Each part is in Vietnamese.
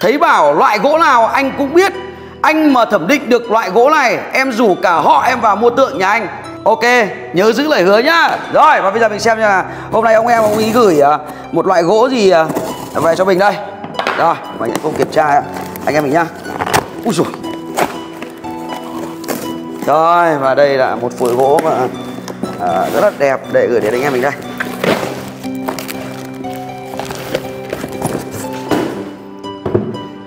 Thấy bảo loại gỗ nào anh cũng biết, anh mà thẩm định được loại gỗ này em rủ cả họ em vào mua tượng nhà anh. Ok, nhớ giữ lời hứa nhá. Rồi, và bây giờ mình xem nha, hôm nay ông ý gửi một loại gỗ gì về cho mình đây. Rồi, mình sẽ cùng kiểm tra anh em mình nhá. Úi dồi. Rồi, và đây là một phổi gỗ mà rất là đẹp để gửi đến anh em mình đây.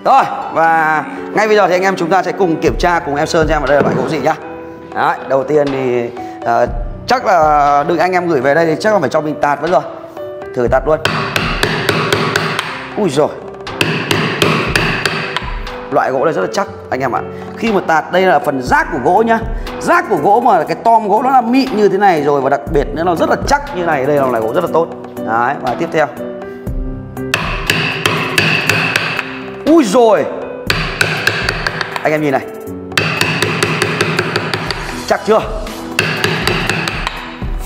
Rồi, và ngay bây giờ thì anh em chúng ta sẽ cùng kiểm tra cùng em Sơn xem ở đây là loại gỗ gì nhá. Đấy, đầu tiên thì chắc là đừng anh em gửi về đây thì chắc là phải cho mình tạt vẫn rồi. Thử tạt luôn. Ui rồi. Loại gỗ này rất là chắc anh em ạ. Khi mà tạt đây là phần rác của gỗ nhá. Rác của gỗ mà cái tom gỗ nó là mịn như thế này rồi, và đặc biệt nữa nó rất là chắc như này, đây là loại gỗ rất là tốt. Đấy, và tiếp theo. Ui rồi. Anh em nhìn này. Chắc chưa?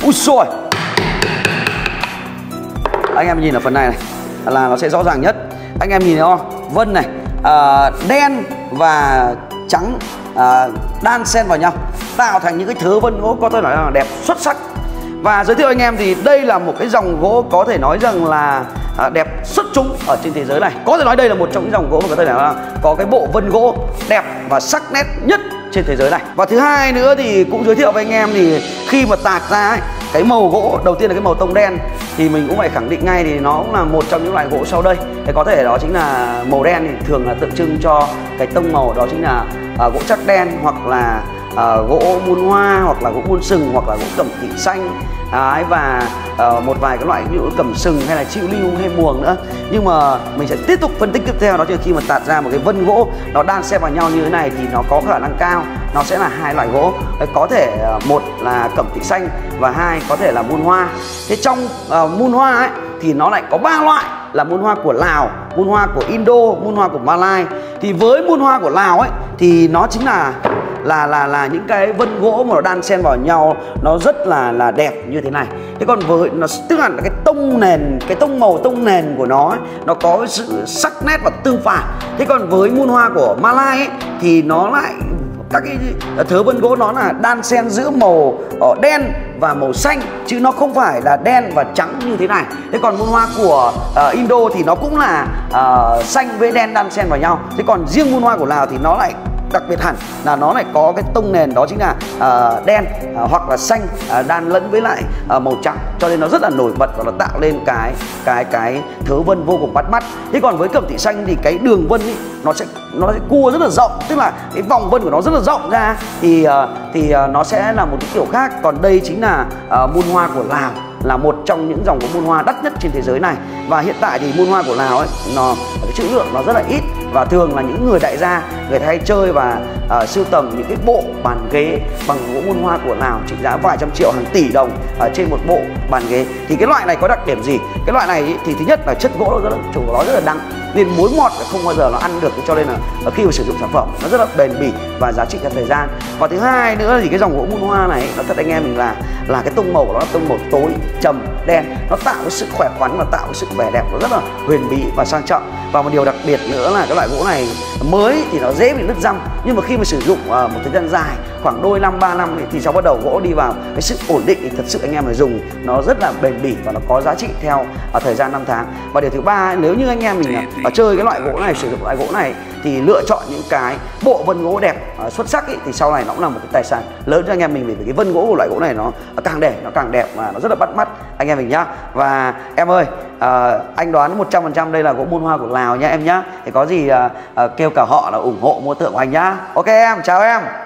Úi xôi. Anh em nhìn ở phần này này là nó sẽ rõ ràng nhất. Anh em nhìn thấy không? Vân này, đen và trắng đan xen vào nhau, tạo thành những cái thứ vân gỗ có thể nói là đẹp xuất sắc. Và giới thiệu anh em thì đây là một cái dòng gỗ có thể nói rằng là đẹp xuất chúng ở trên thế giới này. Có thể nói đây là một trong những dòng gỗ mà có thể là có cái bộ vân gỗ đẹp và sắc nét nhất trên thế giới này. Và thứ hai nữa thì cũng giới thiệu với anh em thì khi mà tạc ra ấy, cái màu gỗ đầu tiên là cái màu tông đen thì mình cũng phải khẳng định ngay thì nó cũng là một trong những loại gỗ sau đây. Thì có thể đó chính là màu đen thì thường là tượng trưng cho cái tông màu, đó chính là gỗ chắc đen, hoặc là gỗ muôn hoa, hoặc là gỗ muôn sừng, hoặc là gỗ cẩm kỵ xanh. Đấy, và một vài cái loại ví dụ cẩm sừng hay là chịu lưu hay muồng nữa. Nhưng mà mình sẽ tiếp tục phân tích tiếp theo, đó chính là khi mà tạt ra một cái vân gỗ nó đan xen vào nhau như thế này thì nó có khả năng cao nó sẽ là hai loại gỗ, có thể một là cẩm kỵ xanh và hai có thể là muôn hoa. Thế trong muôn hoa ấy thì nó lại có ba loại là muôn hoa của Lào, muôn hoa của Indo, muôn hoa của Malai. Thì với muôn hoa của Lào ấy thì nó chính là những cái vân gỗ mà nó đan xen vào nhau nó rất là đẹp như thế này. Thế còn với nó tức là cái tông nền, cái tông màu tông nền của nó ấy, nó có sự sắc nét và tương phản. Thế còn với muôn hoa của Malai ấy, thì nó lại các cái thứ vân gỗ nó là đan xen giữa màu đen và màu xanh, chứ nó không phải là đen và trắng như thế này. Thế còn muôn hoa của Indo thì nó cũng là xanh với đen đan xen vào nhau. Thế còn riêng muôn hoa của Lào thì nó lại đặc biệt hẳn là nó lại có cái tông nền, đó chính là đen hoặc là xanh đan lẫn với lại màu trắng, cho nên nó rất là nổi bật và nó tạo lên cái thứ vân vô cùng bắt mắt. Thế còn với cẩm thị xanh thì cái đường vân ý, nó sẽ cua rất là rộng, tức là cái vòng vân của nó rất là rộng ra thì nó sẽ là một cái kiểu khác. Còn đây chính là muôn hoa của Lào, là một trong những dòng của muôn hoa đắt nhất trên thế giới này. Và hiện tại thì muôn hoa của Lào ấy, cái trữ lượng nó rất là ít, và thường là những người đại gia, người ta hay chơi và sưu tầm những cái bộ bàn ghế bằng gỗ muôn hoa của Lào trị giá vài trăm triệu, hàng tỷ đồng trên một bộ bàn ghế. Thì cái loại này có đặc điểm gì? Cái loại này ý, thì thứ nhất là chất gỗ nó rất là đắng, nên mối mọt không bao giờ nó ăn được, cho nên là khi mà sử dụng sản phẩm nó rất là bền bỉ và giá trị theo thời gian. Và thứ hai nữa thì cái dòng gỗ muôn hoa này nó thật anh em mình là cái tông màu của nó là tông màu tối trầm đen, nó tạo cái sự khỏe khoắn và tạo cái sự vẻ đẹp nó rất là huyền bí và sang trọng. Và một điều đặc biệt nữa là cái loại gỗ này mới thì nó dễ bị nứt răm, nhưng mà khi mà sử dụng một thời gian dài khoảng đôi năm 3 năm thì cháu bắt đầu gỗ đi vào cái sự ổn định, thì thật sự anh em phải dùng nó rất là bền bỉ và nó có giá trị theo thời gian năm tháng. Và điều thứ ba, nếu như anh em mình chơi cái loại gỗ này, sử dụng loại gỗ này thì lựa chọn những cái bộ vân gỗ đẹp xuất sắc ấy, thì sau này nó cũng là một cái tài sản lớn cho anh em mình, vì cái vân gỗ của loại gỗ này nó càng để nó càng đẹp mà nó rất là bắt mắt anh em mình nhá. Và em ơi, anh đoán 100% đây là gỗ muôn hoa của Lào nha em nhá. Thì có gì kêu cả họ là ủng hộ mua tượng của anh nhá. Ok em, chào em.